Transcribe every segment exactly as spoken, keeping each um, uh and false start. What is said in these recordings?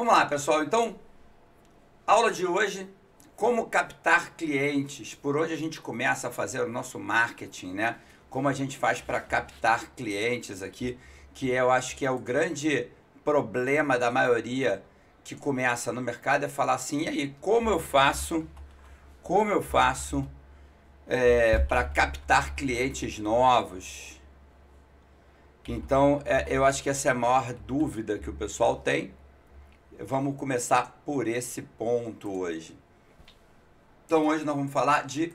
Vamos lá, pessoal. Então, aula de hoje, como captar clientes. Por hoje a gente começa a fazer o nosso marketing, né? Como a gente faz para captar clientes aqui, que eu acho que é o grande problema da maioria que começa no mercado, é falar assim, e aí, como eu faço, como eu faço é, para captar clientes novos? Então, é, eu acho que essa é a maior dúvida que o pessoal tem. Vamos começar por esse ponto hoje. Então, hoje nós vamos falar de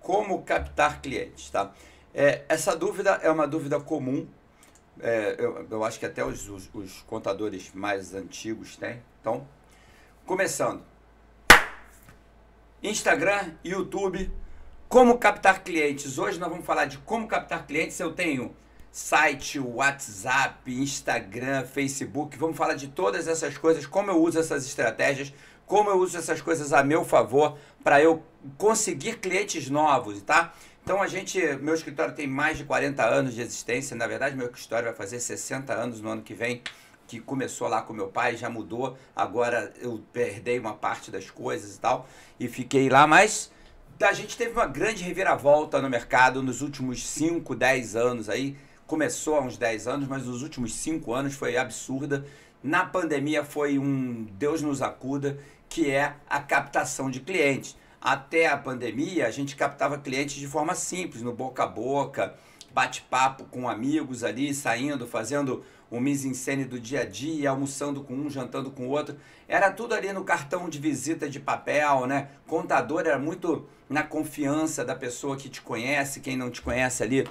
como captar clientes, tá? É, essa dúvida é uma dúvida comum. É, eu, eu acho que até os, os, os contadores mais antigos têm. Então, começando. Instagram, YouTube, como captar clientes. Hoje nós vamos falar de como captar clientes. Eu tenho site, WhatsApp, Instagram, Facebook. Vamos falar de todas essas coisas, como eu uso essas estratégias, como eu uso essas coisas a meu favor para eu conseguir clientes novos, tá? Então a gente, meu escritório tem mais de quarenta anos de existência, na verdade meu escritório vai fazer sessenta anos no ano que vem, que começou lá com meu pai, já mudou, agora eu herdei uma parte das coisas e tal, e fiquei lá, mas a gente teve uma grande reviravolta no mercado nos últimos cinco, dez anos aí, começou há uns dez anos, mas nos últimos cinco anos foi absurda, na pandemia foi um Deus nos acuda, que é a captação de clientes. Até a pandemia, a gente captava clientes de forma simples, no boca a boca, bate-papo com amigos ali, saindo, fazendo um mise-en-scène do dia a dia, almoçando com um, jantando com o outro. Era tudo ali no cartão de visita de papel, né? Contador era muito na confiança da pessoa que te conhece, quem não te conhece ali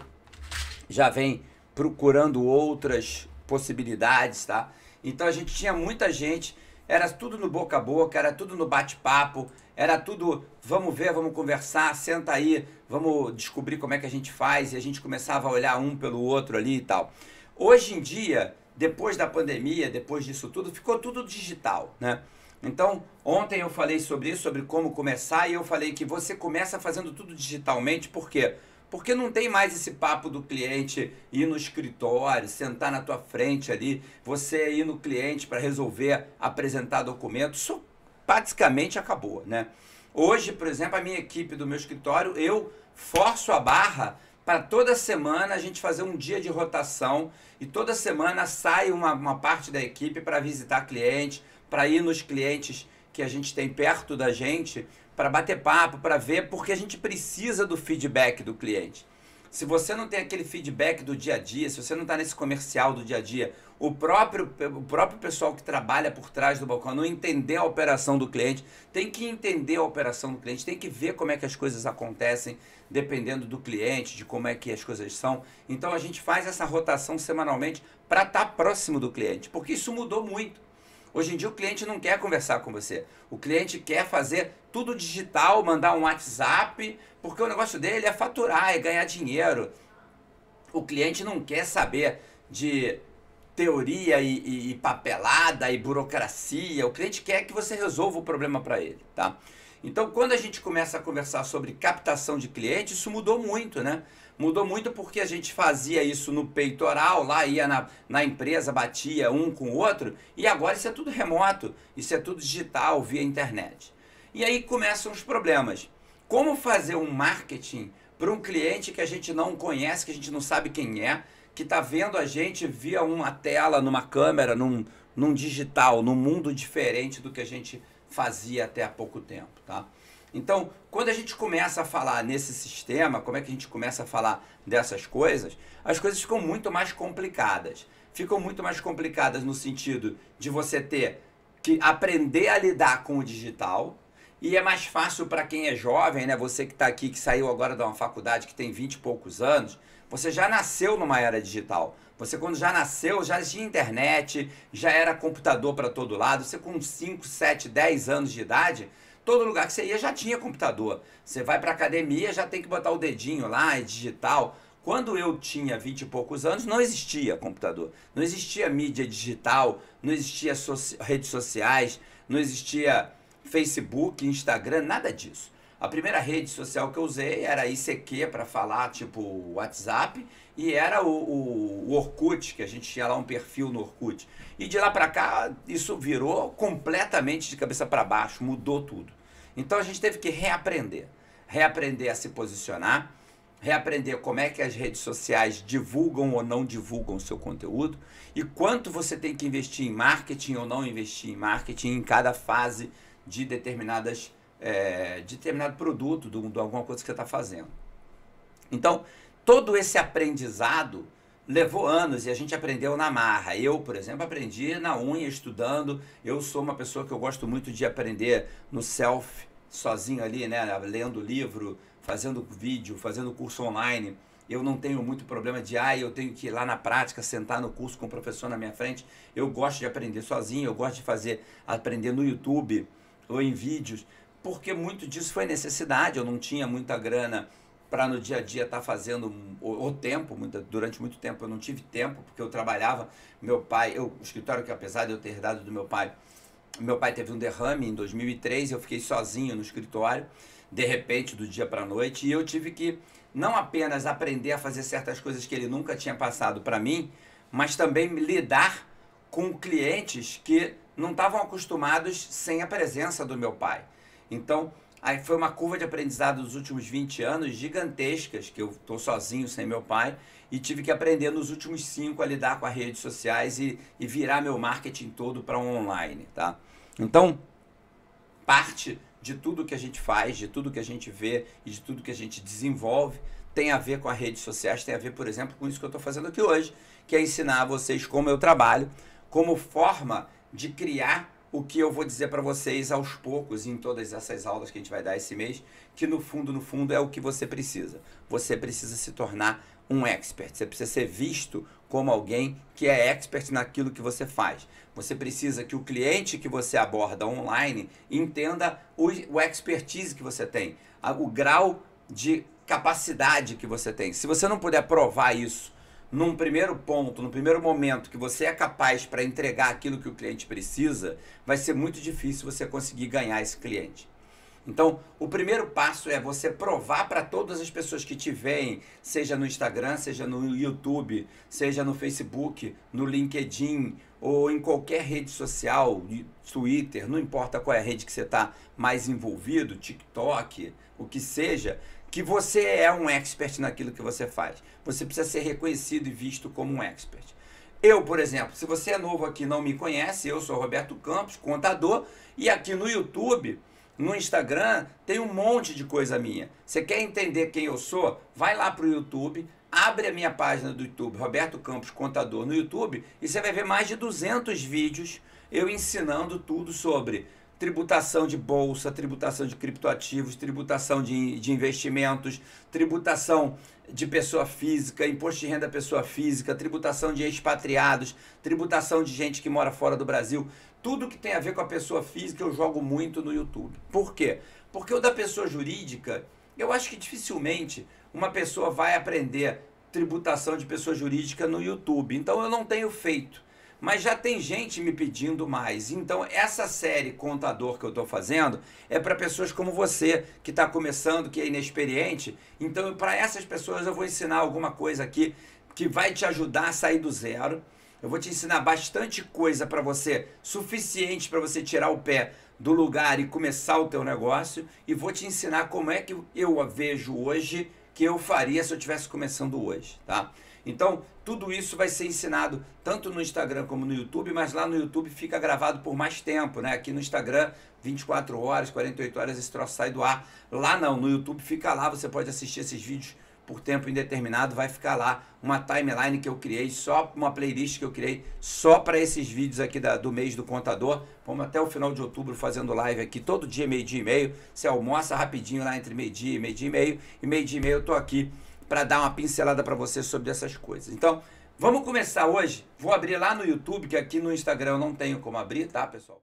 já vem procurando outras possibilidades, tá? Então a gente tinha muita gente, era tudo no boca a boca, era tudo no bate-papo, era tudo, vamos ver, vamos conversar, senta aí, vamos descobrir como é que a gente faz, e a gente começava a olhar um pelo outro ali e tal. Hoje em dia, depois da pandemia, depois disso tudo, ficou tudo digital, né? Então, ontem eu falei sobre isso, sobre como começar, e eu falei que você começa fazendo tudo digitalmente, por quê? Porque não tem mais esse papo do cliente ir no escritório, sentar na tua frente ali, você ir no cliente para resolver, apresentar documentos, isso praticamente acabou, né? Hoje, por exemplo, a minha equipe do meu escritório, eu forço a barra para toda semana a gente fazer um dia de rotação e toda semana sai uma, uma parte da equipe para visitar cliente, para ir nos clientes que a gente tem perto da gente, para bater papo, para ver, porque a gente precisa do feedback do cliente. Se você não tem aquele feedback do dia a dia, se você não está nesse comercial do dia a dia, o próprio, o próprio pessoal que trabalha por trás do balcão não entender a operação do cliente, tem que entender a operação do cliente, tem que ver como é que as coisas acontecem, dependendo do cliente, de como é que as coisas são. Então a gente faz essa rotação semanalmente para estar próximo do cliente, porque isso mudou muito. Hoje em dia o cliente não quer conversar com você, o cliente quer fazer tudo digital, mandar um WhatsApp, porque o negócio dele é faturar, é ganhar dinheiro. O cliente não quer saber de teoria e, e, e papelada e burocracia, o cliente quer que você resolva o problema para ele, tá? Então quando a gente começa a conversar sobre captação de clientes, isso mudou muito, né? Mudou muito porque a gente fazia isso no peitoral, lá ia na, na empresa, batia um com o outro, e agora isso é tudo remoto, isso é tudo digital, via internet. E aí começam os problemas. Como fazer um marketing para um cliente que a gente não conhece, que a gente não sabe quem é, que está vendo a gente via uma tela, numa câmera, num, num digital, num mundo diferente do que a gente fazia até há pouco tempo, tá? Então, quando a gente começa a falar nesse sistema, como é que a gente começa a falar dessas coisas, as coisas ficam muito mais complicadas. Ficam muito mais complicadas no sentido de você ter que aprender a lidar com o digital, e é mais fácil para quem é jovem, né? Você que está aqui, que saiu agora de uma faculdade, que tem vinte e poucos anos, você já nasceu numa era digital. Você quando já nasceu, já tinha internet, já era computador para todo lado. Você com cinco, sete, dez anos de idade, todo lugar que você ia já tinha computador. Você vai para academia, já tem que botar o dedinho lá, é digital. Quando eu tinha vinte e poucos anos, não existia computador. Não existia mídia digital, não existia so- redes sociais, não existia Facebook, Instagram, nada disso. A primeira rede social que eu usei era I C Q para falar, tipo WhatsApp, e era o, o, o Orkut, que a gente tinha lá um perfil no Orkut. E de lá para cá, isso virou completamente de cabeça para baixo, mudou tudo. Então a gente teve que reaprender, reaprender a se posicionar, reaprender como é que as redes sociais divulgam ou não divulgam o seu conteúdo e quanto você tem que investir em marketing ou não investir em marketing em cada fase de determinadas, é, de determinado produto, de, de alguma coisa que você está fazendo. Então, todo esse aprendizado levou anos e a gente aprendeu na marra. Eu, por exemplo, aprendi na unha, estudando. Eu sou uma pessoa que eu gosto muito de aprender no self, sozinho ali, né, lendo livro, fazendo vídeo, fazendo curso online. Eu não tenho muito problema de, ah, eu tenho que ir lá na prática, sentar no curso com o professor na minha frente. Eu gosto de aprender sozinho, eu gosto de fazer, aprender no YouTube ou em vídeos, porque muito disso foi necessidade. Eu não tinha muita grana para no dia a dia estar tá fazendo, ou, ou tempo, muita, durante muito tempo eu não tive tempo, porque eu trabalhava, meu pai, eu, o escritório que apesar de eu ter herdado do meu pai, meu pai teve um derrame em dois mil e três, eu fiquei sozinho no escritório, de repente, do dia para a noite, e eu tive que não apenas aprender a fazer certas coisas que ele nunca tinha passado para mim, mas também lidar com clientes que não estavam acostumados sem a presença do meu pai. Então, aí foi uma curva de aprendizado dos últimos vinte anos gigantescas, que eu estou sozinho sem meu pai, e tive que aprender nos últimos cinco a lidar com as redes sociais e, e virar meu marketing todo para um online, tá? Então, parte de tudo que a gente faz, de tudo que a gente vê e de tudo que a gente desenvolve tem a ver com as redes sociais, tem a ver, por exemplo, com isso que eu estou fazendo aqui hoje, que é ensinar a vocês como eu trabalho, como forma de criar o que eu vou dizer para vocês aos poucos em todas essas aulas que a gente vai dar esse mês, que no fundo, no fundo, é o que você precisa. Você precisa se tornar um expert, você precisa ser visto como alguém que é expert naquilo que você faz. Você precisa que o cliente que você aborda online entenda o, o expertise que você tem, a, o grau de capacidade que você tem. Se você não puder provar isso num primeiro ponto, no primeiro momento que você é capaz para entregar aquilo que o cliente precisa, vai ser muito difícil você conseguir ganhar esse cliente. Então, o primeiro passo é você provar para todas as pessoas que te veem, seja no Instagram, seja no YouTube, seja no Facebook, no LinkedIn ou em qualquer rede social, Twitter, não importa qual é a rede que você está mais envolvido, TikTok, o que seja, que você é um expert naquilo que você faz. Você precisa ser reconhecido e visto como um expert. Eu, por exemplo, se você é novo aqui e não me conhece, eu sou Roberto Campos, contador, e aqui no YouTube, no Instagram, tem um monte de coisa minha. Você quer entender quem eu sou? Vai lá para o YouTube, abre a minha página do YouTube, Roberto Campos Contador, no YouTube, e você vai ver mais de duzentos vídeos eu ensinando tudo sobre tributação de bolsa, tributação de criptoativos, tributação de, de investimentos, tributação de pessoa física, imposto de renda à pessoa física, tributação de expatriados, tributação de gente que mora fora do Brasil. Tudo que tem a ver com a pessoa física eu jogo muito no YouTube. Por quê? Porque o da pessoa jurídica, eu acho que dificilmente uma pessoa vai aprender tributação de pessoa jurídica no YouTube. Então eu não tenho feito. Mas já tem gente me pedindo mais. Então, essa série Contador que eu estou fazendo é para pessoas como você, que está começando, que é inexperiente. Então, para essas pessoas eu vou ensinar alguma coisa aqui que vai te ajudar a sair do zero. Eu vou te ensinar bastante coisa para você, suficiente para você tirar o pé do lugar e começar o teu negócio. E vou te ensinar como é que eu a vejo hoje, que eu faria se eu estivesse começando hoje, tá? Então, tudo isso vai ser ensinado tanto no Instagram como no YouTube, mas lá no YouTube fica gravado por mais tempo, né? Aqui no Instagram, vinte e quatro horas, quarenta e oito horas, esse troço sai do ar. Lá não, no YouTube fica lá, você pode assistir esses vídeos por tempo indeterminado, vai ficar lá uma timeline que eu criei, só uma playlist que eu criei só para esses vídeos aqui da, do mês do contador. Vamos até o final de outubro fazendo live aqui, todo dia, meio-dia e meio. Você almoça rapidinho lá entre meio-dia e meio-dia e meio, e meio-dia e meio eu tô aqui para dar uma pincelada para você sobre essas coisas. Então, vamos começar hoje. Vou abrir lá no YouTube, que aqui no Instagram eu não tenho como abrir, tá, pessoal?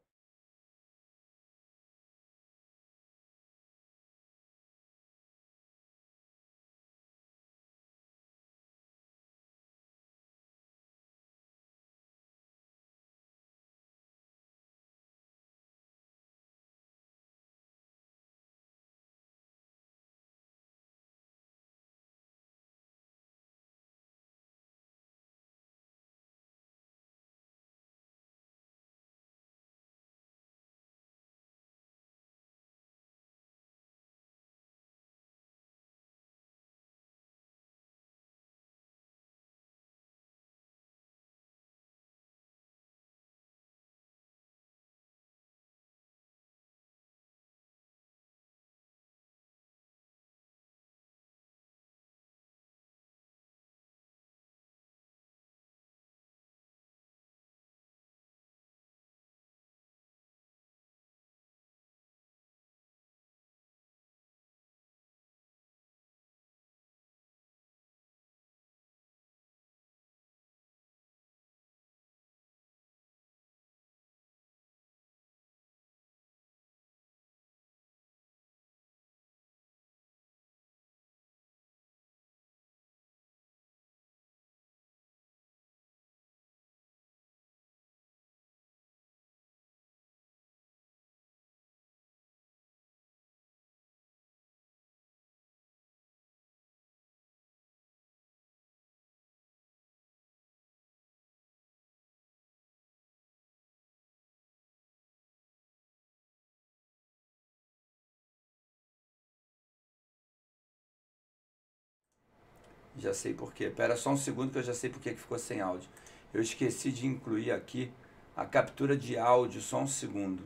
Já sei por quê. Espera só um segundo que eu já sei por que ficou sem áudio. Eu esqueci de incluir aqui a captura de áudio, só um segundo.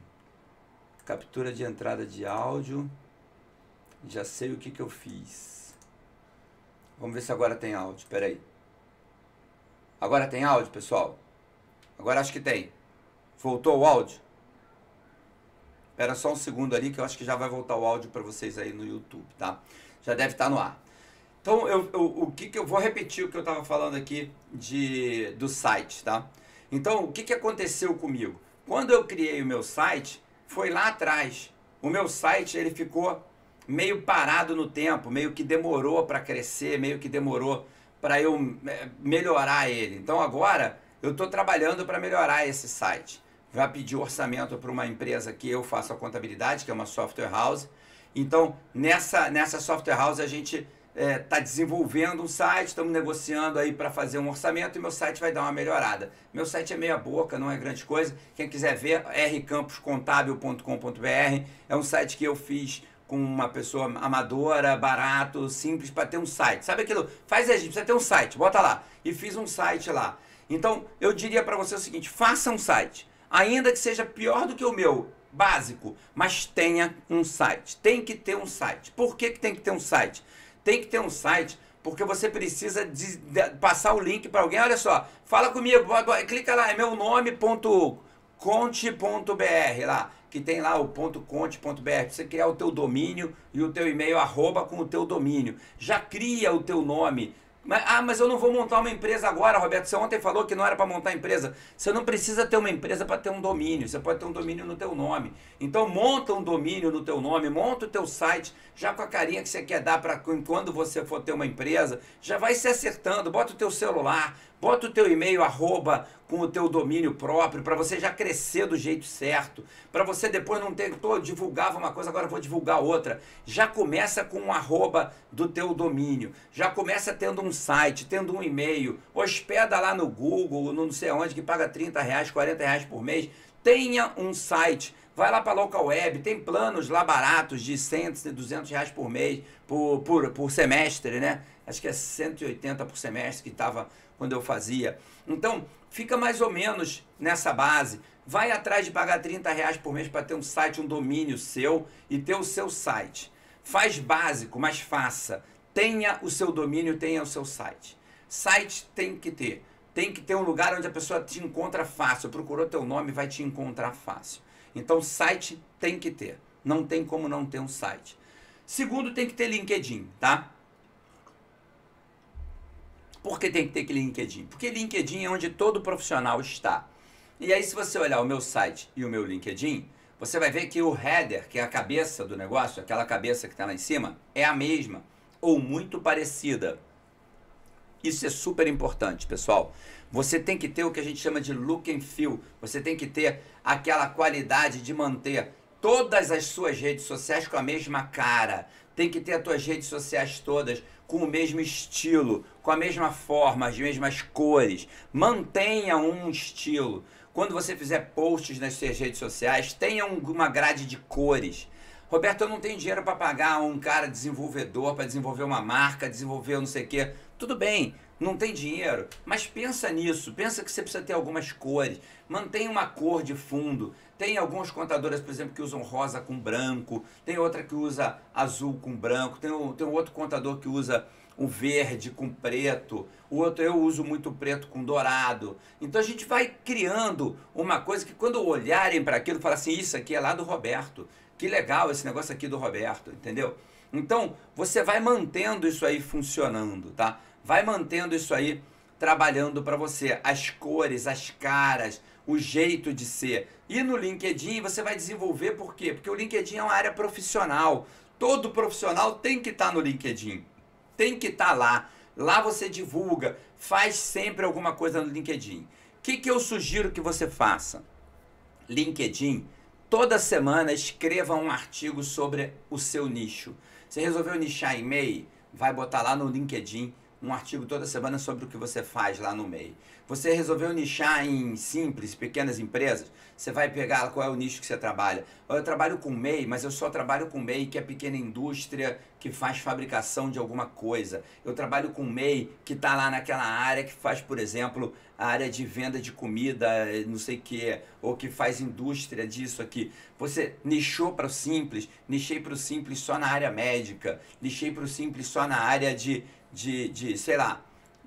Captura de entrada de áudio. Já sei o que, que eu fiz. Vamos ver se agora tem áudio. Espera aí. Agora tem áudio, pessoal? Agora acho que tem. Voltou o áudio? Espera só um segundo ali que eu acho que já vai voltar o áudio para vocês aí no YouTube, tá? Já deve estar no ar. Então, eu, eu, o que, que eu vou repetir o que eu estava falando aqui de, do site, tá? Então, o que, que aconteceu comigo? Quando eu criei o meu site, foi lá atrás. O meu site, ele ficou meio parado no tempo, meio que demorou para crescer, meio que demorou para eu melhorar ele. Então, agora, eu estou trabalhando para melhorar esse site. Vai pedir orçamento para uma empresa que eu faço a contabilidade, que é uma software house. Então, nessa, nessa software house, a gente... É, tá desenvolvendo um site, estamos negociando aí para fazer um orçamento e meu site vai dar uma melhorada. Meu site é meia boca, não é grande coisa. Quem quiser ver, r campos contabil ponto com ponto b r. É um site que eu fiz com uma pessoa amadora, barato, simples, para ter um site. Sabe aquilo? Faz a gente, precisa ter um site, bota lá. E fiz um site lá. Então, eu diria para você o seguinte, faça um site. Ainda que seja pior do que o meu, básico, mas tenha um site. Tem que ter um site. Por que, que tem que ter um site? Tem que ter um site, porque você precisa de, de, passar o link para alguém. Olha só, fala comigo, clica lá, é meu nome ponto conte ponto b r lá, que tem lá o .conte.br, para você criar o teu domínio e o teu e-mail arroba com o teu domínio. Já cria o teu nome. Mas, ah, mas eu não vou montar uma empresa agora, Roberto. Você ontem falou que não era para montar empresa. Você não precisa ter uma empresa para ter um domínio. Você pode ter um domínio no teu nome. Então, monta um domínio no teu nome, monta o teu site, já com a carinha que você quer dar para quando você for ter uma empresa. Já vai se acertando, bota o teu celular, bota o teu e-mail, arroba, com o teu domínio próprio, para você já crescer do jeito certo, para você depois não ter, tô, divulgava uma coisa, agora vou divulgar outra. Já começa com um arroba do teu domínio, já começa tendo um site, tendo um e-mail, hospeda lá no Google, não sei onde, que paga trinta reais, quarenta reais por mês, tenha um site. Vai lá para a LocalWeb, tem planos lá baratos de cem, duzentos reais por mês, por, por, por semestre, né? Acho que é cento e oitenta por semestre que estava quando eu fazia. Então, fica mais ou menos nessa base. Vai atrás de pagar trinta reais por mês para ter um site, um domínio seu e ter o seu site. Faz básico, mas faça. Tenha o seu domínio, tenha o seu site. Site tem que ter. Tem que ter um lugar onde a pessoa te encontra fácil. Procurou teu nome, vai te encontrar fácil. Então, site tem que ter. Não tem como não ter um site. Segundo, tem que ter LinkedIn, tá? Por que tem que ter que LinkedIn? Porque LinkedIn é onde todo profissional está. E aí, se você olhar o meu site e o meu LinkedIn, você vai ver que o header, que é a cabeça do negócio, aquela cabeça que está lá em cima, é a mesma ou muito parecida. Isso é super importante, pessoal. Você tem que ter o que a gente chama de look and feel. Você tem que ter aquela qualidade de manter todas as suas redes sociais com a mesma cara. Tem que ter as tuas redes sociais todas com o mesmo estilo, com a mesma forma, as mesmas cores. Mantenha um estilo. Quando você fizer posts nas suas redes sociais, tenha uma grade de cores. Roberto, eu não tenho dinheiro para pagar um cara desenvolvedor, para desenvolver uma marca, desenvolver não sei o quê. Tudo bem, não tem dinheiro, mas pensa nisso, pensa que você precisa ter algumas cores, mantenha uma cor de fundo. Tem alguns contadores, por exemplo, que usam rosa com branco, tem outra que usa azul com branco, tem um, tem um outro contador que usa um verde com preto, o outro eu uso muito preto com dourado. Então a gente vai criando uma coisa que quando olharem para aquilo, falam assim, isso aqui é lá do Roberto, que legal esse negócio aqui do Roberto, entendeu? Então você vai mantendo isso aí funcionando, tá? Vai mantendo isso aí, trabalhando para você. As cores, as caras, o jeito de ser. E no LinkedIn você vai desenvolver por quê? Porque o LinkedIn é uma área profissional. Todo profissional tem que estar no LinkedIn. Tem que estar lá. Lá você divulga. Faz sempre alguma coisa no LinkedIn. O que, que eu sugiro que você faça? LinkedIn, toda semana escreva um artigo sobre o seu nicho. Você resolveu nichar e-mail? Vai botar lá no LinkedIn. um artigo toda semana sobre o que você faz lá no M E I. Você resolveu nichar em simples, pequenas empresas, você vai pegar qual é o nicho que você trabalha. Eu trabalho com M E I, mas eu só trabalho com M E I que é pequena indústria, que faz fabricação de alguma coisa. Eu trabalho com M E I que está lá naquela área que faz, por exemplo, a área de venda de comida, não sei o que, ou que faz indústria disso aqui. Você nichou para o simples, nichei para o simples só na área médica, nichei para o simples só na área de... De, de, sei lá,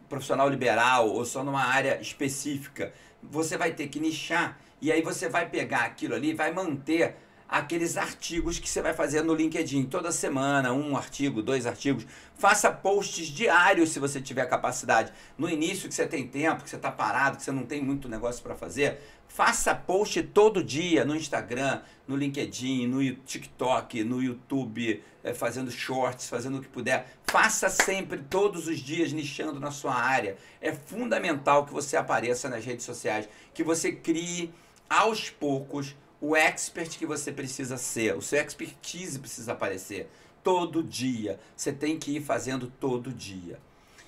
profissional liberal ou só numa área específica. Você vai ter que nichar e aí você vai pegar aquilo ali e vai manter aqueles artigos que você vai fazer no LinkedIn. Toda semana, um artigo, dois artigos. Faça posts diários se você tiver capacidade. No início que você tem tempo, que você está parado, que você não tem muito negócio para fazer, faça post todo dia no Instagram, no LinkedIn, no TikTok, no YouTube, fazendo shorts, fazendo o que puder. Faça sempre, todos os dias, nichando na sua área. É fundamental que você apareça nas redes sociais, que você crie aos poucos o expert que você precisa ser, o seu expertise precisa aparecer todo dia. Você tem que ir fazendo todo dia.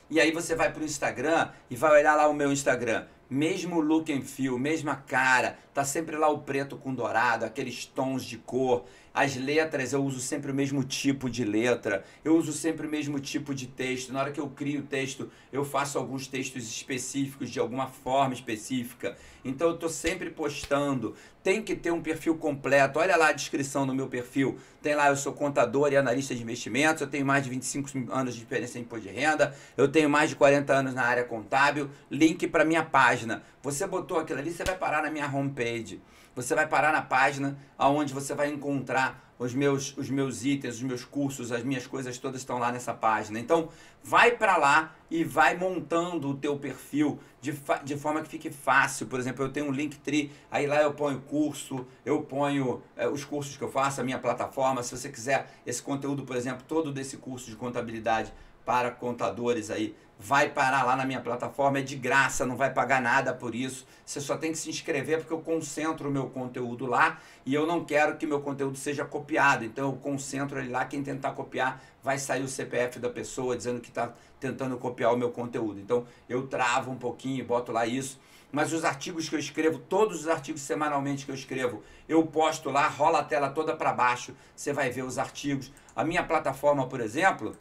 E aí você vai para o Instagram e vai olhar lá o meu Instagram. Mesmo look and feel, mesma cara, tá sempre lá o preto com dourado, aqueles tons de cor. As letras, eu uso sempre o mesmo tipo de letra, eu uso sempre o mesmo tipo de texto. Na hora que eu crio o texto, eu faço alguns textos específicos, de alguma forma específica. Então eu tô sempre postando. Tem que ter um perfil completo. Olha lá a descrição do meu perfil. Tem lá, eu sou contador e analista de investimentos, eu tenho mais de vinte e cinco anos de experiência em imposto de renda, eu tenho mais de quarenta anos na área contábil, link para minha página. Você botou aquilo ali, você vai parar na minha homepage. Você vai parar na página onde você vai encontrar os meus, os meus itens, os meus cursos, as minhas coisas todas estão lá nessa página. Então, vai para lá e vai montando o teu perfil de, de forma que fique fácil. Por exemplo, eu tenho um Linktree, aí lá eu ponho curso, eu ponho é, os cursos que eu faço, a minha plataforma. Se você quiser esse conteúdo, por exemplo, todo desse curso de contabilidade para contadores aí, vai parar lá na minha plataforma, é de graça, não vai pagar nada por isso. Você só tem que se inscrever porque eu concentro o meu conteúdo lá e eu não quero que meu conteúdo seja copiado. Então eu concentro ele lá, quem tentar copiar vai sair o C P F da pessoa dizendo que está tentando copiar o meu conteúdo. Então eu travo um pouquinho e boto lá isso. Mas os artigos que eu escrevo, todos os artigos semanalmente que eu escrevo, eu posto lá, rola a tela toda para baixo, você vai ver os artigos. A minha plataforma, por exemplo,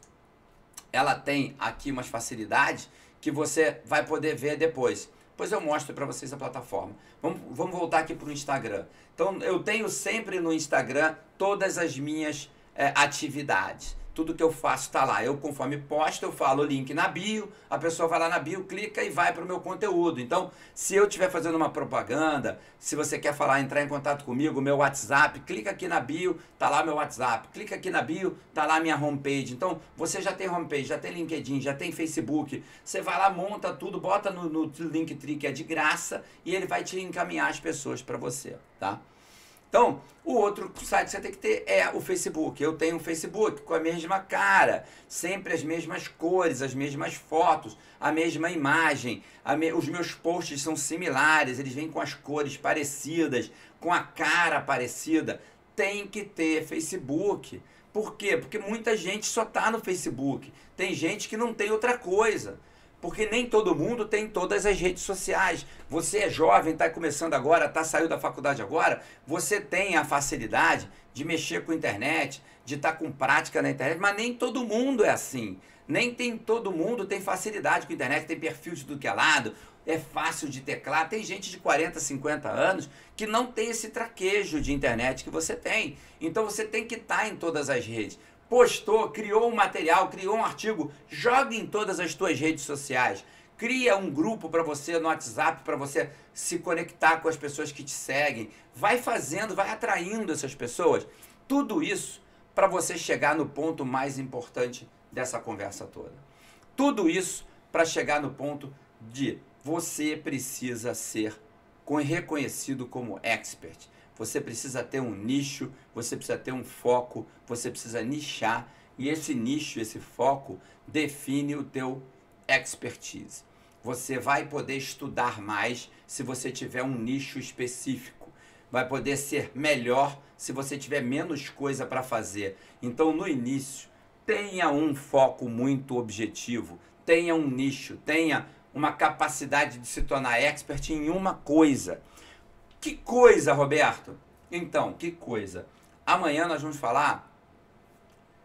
ela tem aqui umas facilidades que você vai poder ver depois. Depois eu mostro para vocês a plataforma. Vamos, vamos voltar aqui para o Instagram. Então, eu tenho sempre no Instagram todas as minhas é, atividades. Tudo que eu faço está lá. Eu, conforme posto, eu falo link na bio, a pessoa vai lá na bio, clica e vai para o meu conteúdo. Então, se eu estiver fazendo uma propaganda, se você quer falar, entrar em contato comigo, meu WhatsApp, clica aqui na bio, tá lá meu WhatsApp. Clica aqui na bio, tá lá minha homepage. Então, você já tem homepage, já tem LinkedIn, já tem Facebook. Você vai lá, monta tudo, bota no, no Linktree, que é de graça, e ele vai te encaminhar as pessoas para você, tá? Então, o outro site que você tem que ter é o Facebook. Eu tenho um Facebook com a mesma cara, sempre as mesmas cores, as mesmas fotos, a mesma imagem. A me... Os meus posts são similares, eles vêm com as cores parecidas, com a cara parecida. Tem que ter Facebook. Por quê? Porque muita gente só tá no Facebook. Tem gente que não tem outra coisa. Porque nem todo mundo tem todas as redes sociais. Você é jovem, está começando agora, tá, saiu da faculdade agora, você tem a facilidade de mexer com a internet, de estar tá com prática na internet, mas nem todo mundo é assim. Nem tem todo mundo tem facilidade com a internet, tem perfil de tudo que é lado, é fácil de teclar. Tem gente de quarenta, cinquenta anos que não tem esse traquejo de internet que você tem. Então você tem que estar tá em todas as redes. Postou, criou um material, criou um artigo, joga em todas as tuas redes sociais. Cria um grupo para você no WhatsApp, para você se conectar com as pessoas que te seguem. Vai fazendo, vai atraindo essas pessoas. Tudo isso para você chegar no ponto mais importante dessa conversa toda. Tudo isso para chegar no ponto de você precisa ser reconhecido como expert. Você precisa ter um nicho, você precisa ter um foco, você precisa nichar. E esse nicho, esse foco, define o teu expertise. Você vai poder estudar mais se você tiver um nicho específico. Vai poder ser melhor se você tiver menos coisa para fazer. Então, no início, tenha um foco muito objetivo. tenha um nicho, tenha uma capacidade de se tornar expert em uma coisa. Que coisa, Roberto? Então, que coisa? Amanhã nós vamos falar,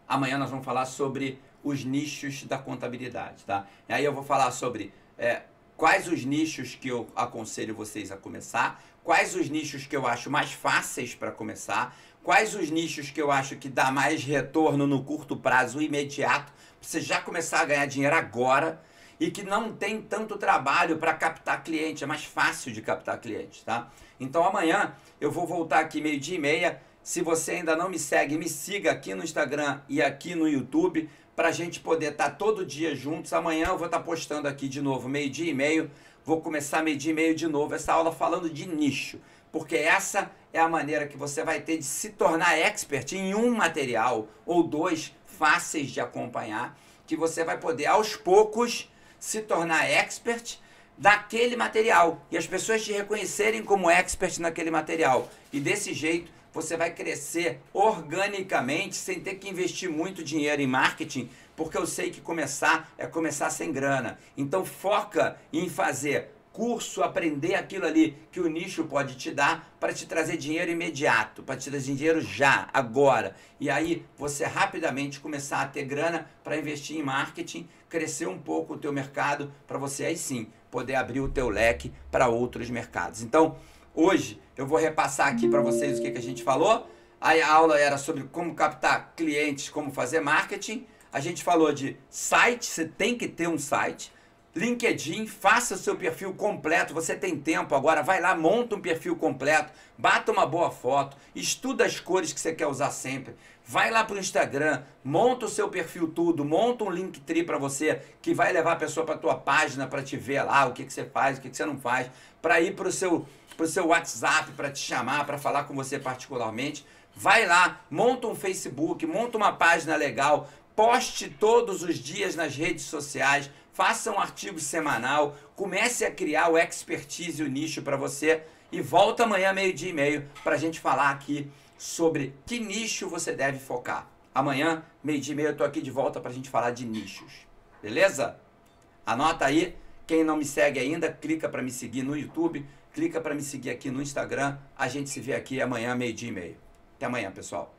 amanhã nós vamos falar sobre os nichos da contabilidade, tá? E aí eu vou falar sobre é, quais os nichos que eu aconselho vocês a começar, quais os nichos que eu acho mais fáceis para começar, quais os nichos que eu acho que dá mais retorno no curto prazo imediato, pra você já começar a ganhar dinheiro agora e que não tem tanto trabalho para captar cliente, é mais fácil de captar cliente, tá? Então amanhã eu vou voltar aqui meio-dia e meia. Se você ainda não me segue, me siga aqui no Instagram e aqui no YouTube para a gente poder estar todo dia juntos. Amanhã eu vou estar postando aqui de novo, meio-dia e meio. Vou começar meio-dia e meio de novo essa aula falando de nicho, porque essa é a maneira que você vai ter de se tornar expert em um material ou dois fáceis de acompanhar, que você vai poder, aos poucos, se tornar expert daquele material e as pessoas te reconhecerem como expert naquele material. E desse jeito, você vai crescer organicamente sem ter que investir muito dinheiro em marketing, porque eu sei que começar é começar sem grana. Então foca em fazer curso, aprender aquilo ali que o nicho pode te dar para te trazer dinheiro imediato, para te trazer dinheiro já, agora. E aí você rapidamente começar a ter grana para investir em marketing, crescer um pouco o teu mercado, para você aí sim poder abrir o teu leque para outros mercados. Então, hoje eu vou repassar aqui para vocês o que, que a gente falou. Aí a aula era sobre como captar clientes, como fazer marketing. A gente falou de site, você tem que ter um site. LinkedIn, faça o seu perfil completo, você tem tempo agora, vai lá, monta um perfil completo, bata uma boa foto, estuda as cores que você quer usar sempre, vai lá para o Instagram, monta o seu perfil tudo, monta um Linktree para você, que vai levar a pessoa para a tua página, para te ver lá, o que, que você faz, o que, que você não faz, para ir para o seu, pro seu WhatsApp, para te chamar, para falar com você particularmente, vai lá, monta um Facebook, monta uma página legal, poste todos os dias nas redes sociais, faça um artigo semanal, comece a criar o expertise, o nicho para você e volta amanhã meio-dia e meio para a gente falar aqui sobre que nicho você deve focar. Amanhã, meio-dia e meio, eu estou aqui de volta para a gente falar de nichos, beleza? Anota aí, quem não me segue ainda, clica para me seguir no YouTube, clica para me seguir aqui no Instagram, a gente se vê aqui amanhã meio-dia e meio. Até amanhã, pessoal.